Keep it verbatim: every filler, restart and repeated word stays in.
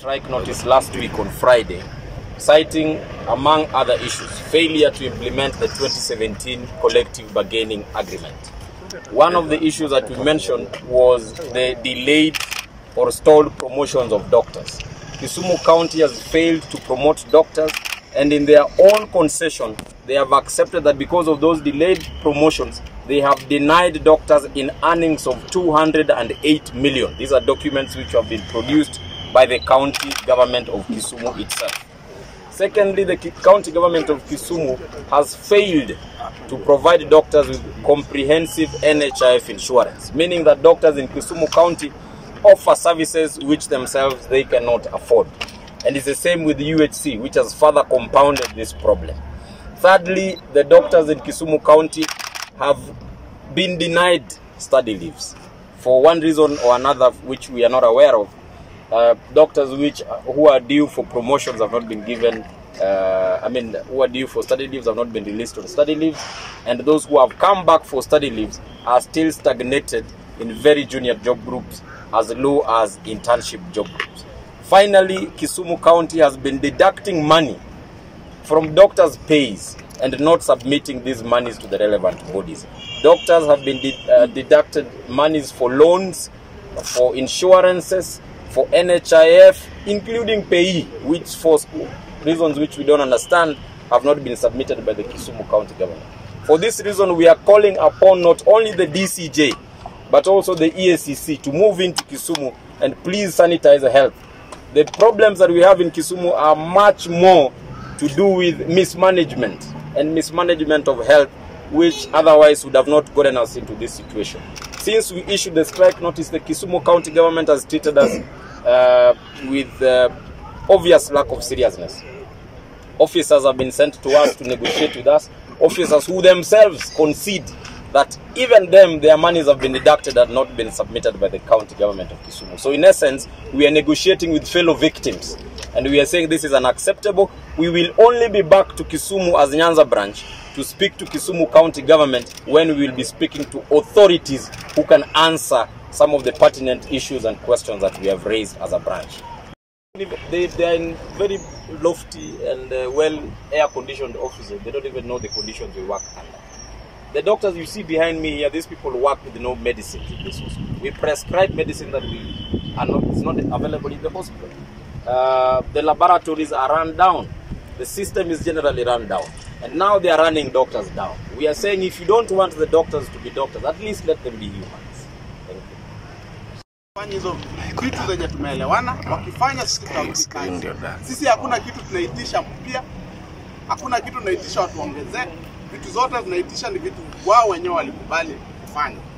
Strike notice last week on Friday, citing, among other issues, failure to implement the twenty seventeen collective bargaining agreement. One of the issues that we mentioned was the delayed or stalled promotions of doctors. Kisumu County has failed to promote doctors, and in their own concession, they have accepted that because of those delayed promotions, they have denied doctors in earnings of two hundred eight million. These are documents which have been produced by the county government of Kisumu itself. Secondly, the county government of Kisumu has failed to provide doctors with comprehensive N H I F insurance, meaning that doctors in Kisumu County offer services which themselves they cannot afford. And it's the same with the U H C, which has further compounded this problem. Thirdly, the doctors in Kisumu County have been denied study leaves for one reason or another which we are not aware of. Uh, doctors which who are due for promotions have not been given, uh, I mean, who are due for study leaves have not been released on study leaves, and those who have come back for study leaves are still stagnated in very junior job groups as low as internship job groups. Finally, Kisumu County has been deducting money from doctors' pays and not submitting these monies to the relevant bodies. Doctors have been de uh, deducted monies for loans, for insurances, for N H I F, including payee, which for reasons which we don't understand have not been submitted by the Kisumu County government. For this reason, we are calling upon not only the D C J, but also the E S C C to move into Kisumu and please sanitize the health. The problems that we have in Kisumu are much more to do with mismanagement and mismanagement of health, which otherwise would have not gotten us into this situation. Since we issued the strike notice, the Kisumu County government has treated us uh, with uh, obvious lack of seriousness. Officers have been sent to us to negotiate with us. Officers who themselves concede that even them, their monies have been deducted and not been submitted by the county government of Kisumu. So in essence, we are negotiating with fellow victims. And we are saying this is unacceptable. We will only be back to Kisumu as Nyanza branch to speak to Kisumu County government when we will be speaking to authorities who can answer some of the pertinent issues and questions that we have raised as a branch. They, they are in very lofty and uh, well air-conditioned offices. They don't even know the conditions we work under. The doctors you see behind me here, these people work with no medicine in this hospital. We prescribe medicine that we are not, is not available in the hospital. Uh, the laboratories are run down. The system is generally run down. And now they are running doctors down. We are saying if you don't want the doctors to be doctors, at least let them be humans. Thank you. Hizo kitu zenye tumeelewana, wakifanya sisi tutamsikaji. Sisi hakuna kitu tunaitisha mpya. Hakuna kitu tunaitisha watu waongezee. Vitu zote tunaitisha ni vitu wao wenyewe walikubali kufanya.